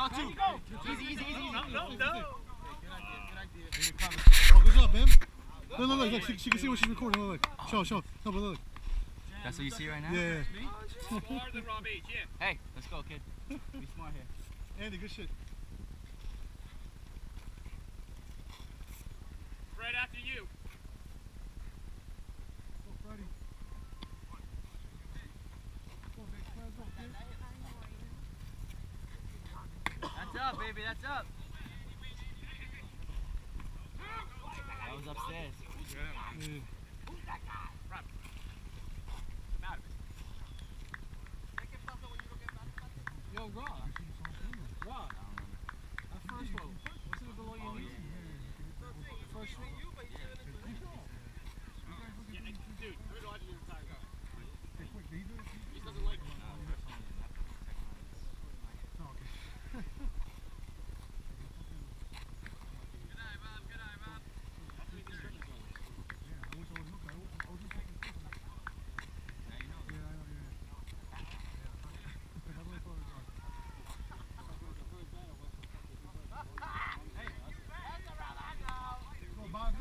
Not two. Easy. No. Oh, good job, man. Look. She can see what she's recording. Look. Show. No, but look. That's what you see right now? Yeah. Smarter than Robbie, yeah. Hey, let's go, kid. Be smart here. Andy, good shit. Right after you. That's up, baby, that's up. That was upstairs. Yeah. Who's that guy? Rob. I'm out of it. Yo, Rob. Rob. That first one. What's it below your knee? First one. Dude, we're dodging your entire guy. He doesn't like me.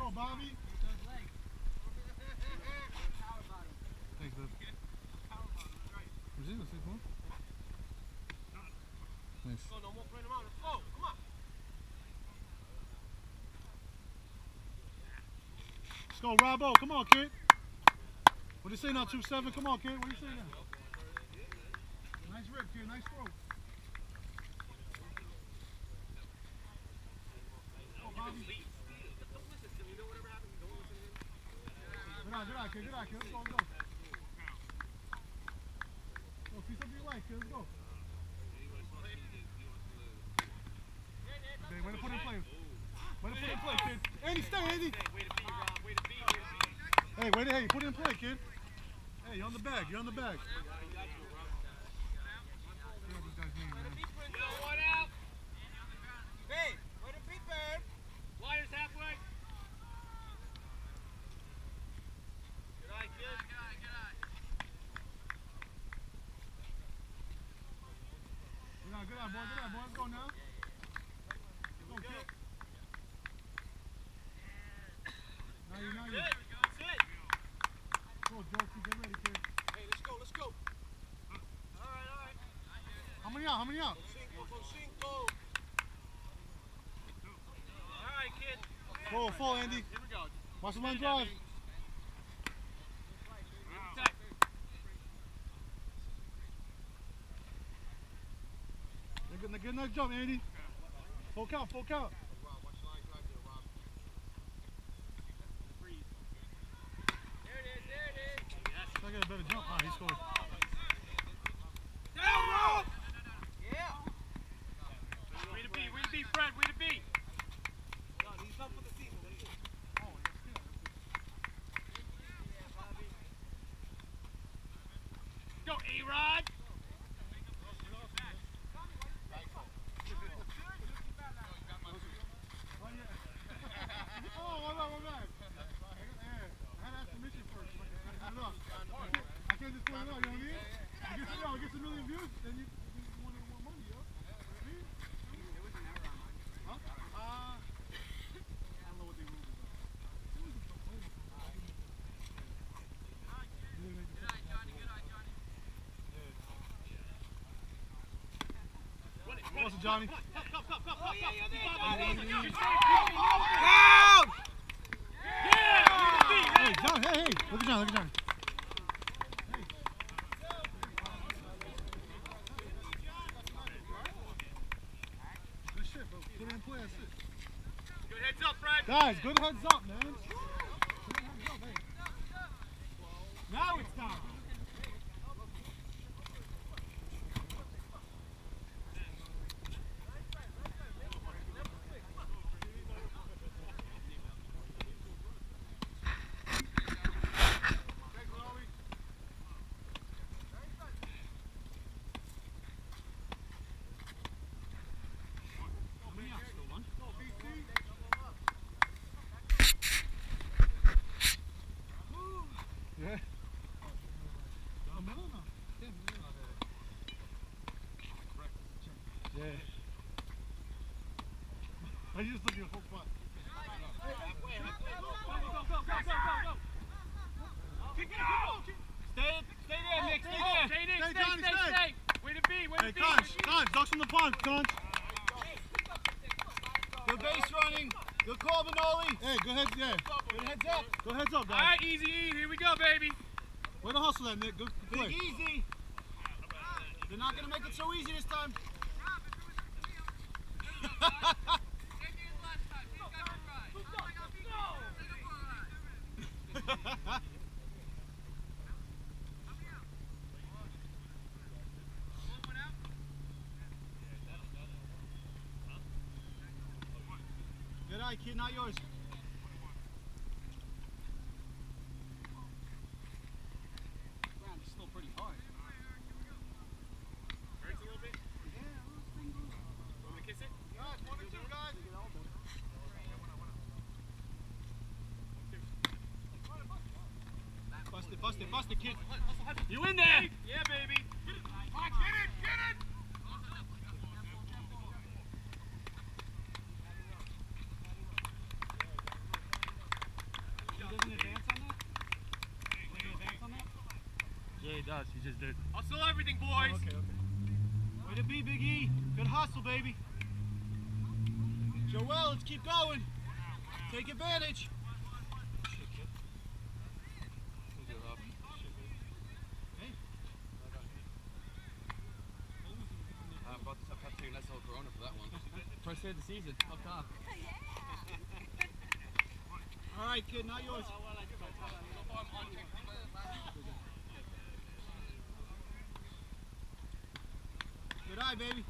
Bobby, thanks, bud. Virginia, safe one. Nice. Go, no more playing around. Let's go. Come on. Let's go, Robbo. Come on, kid. What do you say now? 2-7. Come on, kid. What do you say now? Nice rip, kid. Nice throw. Go, Bobby. Good eye, kid. Let's go. Go, piece up your life, kid. Let's go. Okay, way to put in play. Way to put in play, kid. Andy, stay, Andy. Hey, wait, hey, put it in play, kid. Hey, you're on the bag. You're on the bag. Good eye, boy. Let's go now. Go. Now you. That's it. Go, Jokey. Get ready, kid. Hey, let's go. All right. How many out? Cinco. All right, kid. Go, full, Andy. Here we go. Watch the line drive. Good nice jump, Andy. Full count. There it is. Yes. I got a better jump. Ah, he scored. Down, Rob! Yeah. Way to be, Fred. Way to be. No, he's not for the team. Go, A-Rod. Johnny. Come. Oh, yeah. Hey, John, hey. Look at Johnny. Good shit, bro. Get in play, that's it. Good heads up, Brad. Guys, good heads up, man. Good heads up, hey. Now it's down. Reyes looking for fun. Stay there, Nick. Stay there. Way to be. Hey, Conch. Ducks on the pond, Conch. Good base running. Good call, Benoli. Hey, go ahead, yeah. Good heads up. Go heads up, guys. All right, easy, easy. Here we go, baby. Way to hustle that, Nick. Good play. Big easy. They're not going to make it so easy this time. Good eye, kid, not yours. Bust it, kid. You in there? Yeah, baby. Get it. Get it. He doesn't advance on that? Yeah, he does. He just did. Hustle everything, boys. Oh, okay. Way to be, Big E. Good hustle, baby. Joel, let's keep going. Take advantage. First day of the season, up top. All right, kid, not yours. Good eye, baby.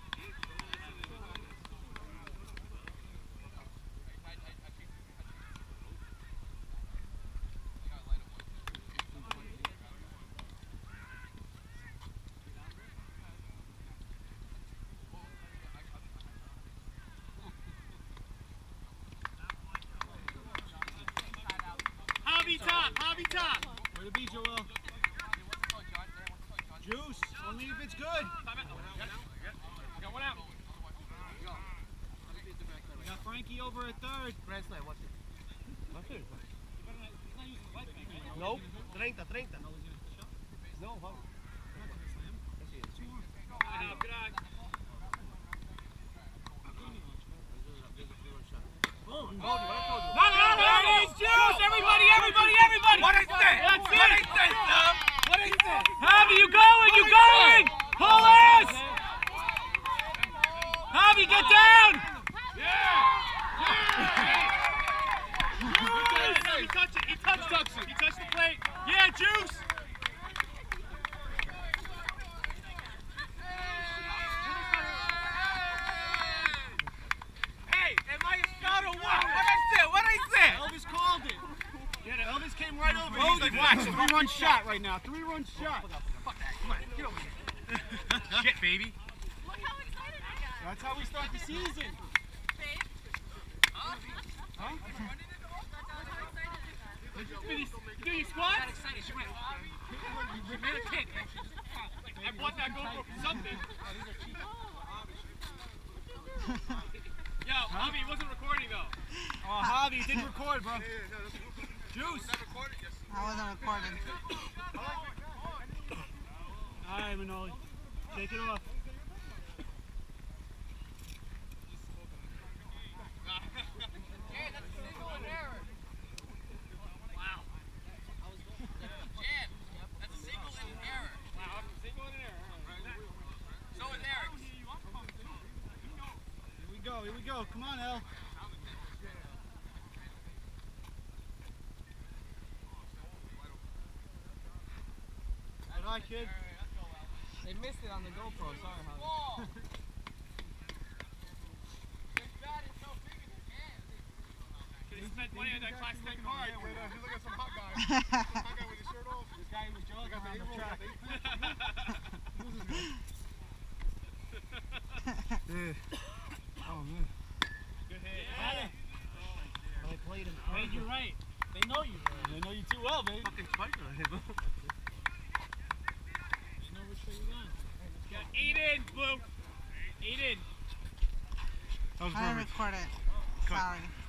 Top. Way to be, Joel. Juice, only if it's good. Got one out. We got Frankie over at third. Grand slam, watch it. Watch it. Nope. 30. No, huh? Right now, 3-run shot. Fuck that. Come on, get over here. Shit, baby. Look how excited I got. That's how we start the season. Huh? Huh? Did you squat? I got excited. She went. You made a kid. I bought that GoPro for something. Yo, Javi wasn't recording though. Oh, Javi didn't record, bro. Juice. I wasn't recording. Alright, Manoli. Take it off. Hey, that's a single and error. Wow. Jan, that's a single and an error. Wow, single and an error. So is Eric. Here we go. Come on, El. Hi, kid. They missed it on the GoPro, sorry, Javi. He spent money on that class 10 card. He's looking at some hot guy. Some hot guy with his shirt off. This guy was joking on the track. Oh, man. Good hit. Yeah. They played him. Made you right. They know you. They know you too well, baby. Fucking spiker on him. Eat in, Blue. Eat in. I didn't record it. Sorry.